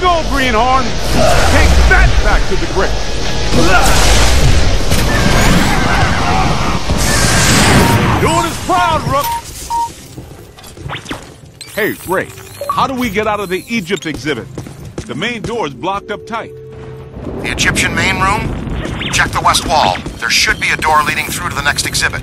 go, Greenhorn! Take that back to the grip! Doing his proud, Rook! Hey, Ray, how do we get out of the Egypt exhibit? The main door is blocked up tight. The Egyptian main room? Check the west wall. There should be a door leading through to the next exhibit.